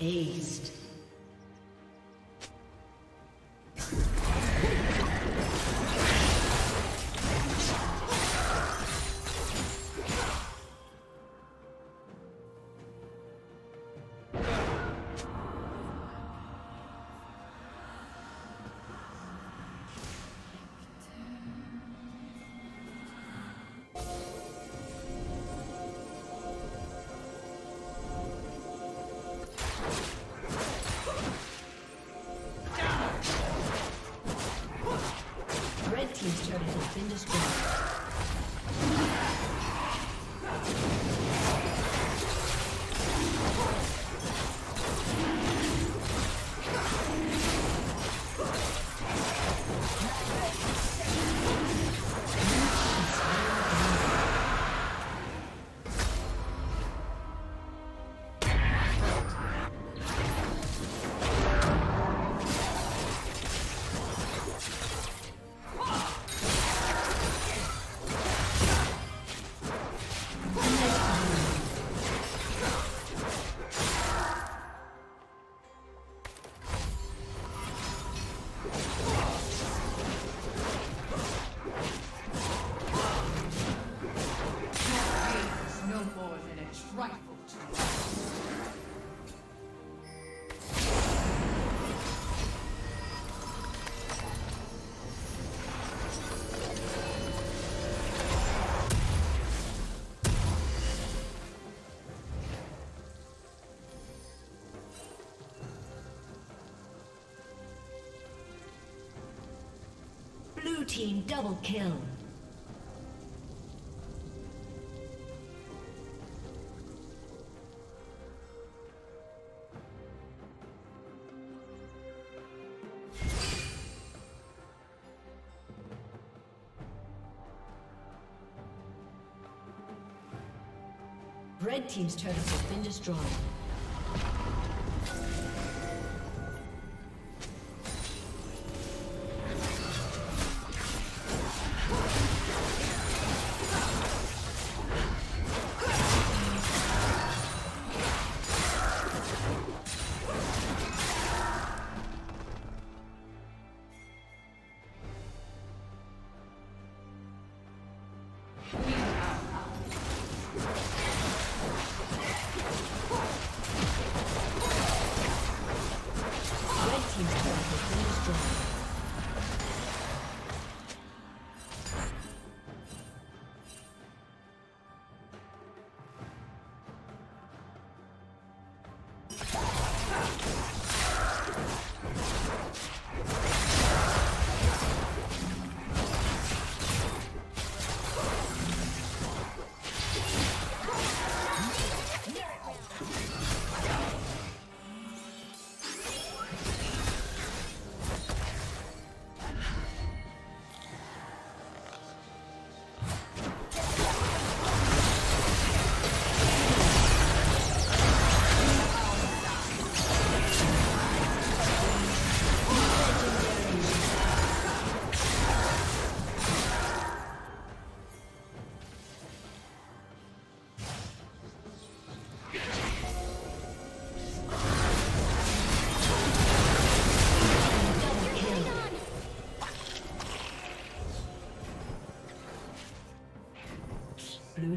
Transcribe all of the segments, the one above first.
Aced. Team double kill. Red Team's turret has been destroyed. Blue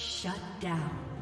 Shut down.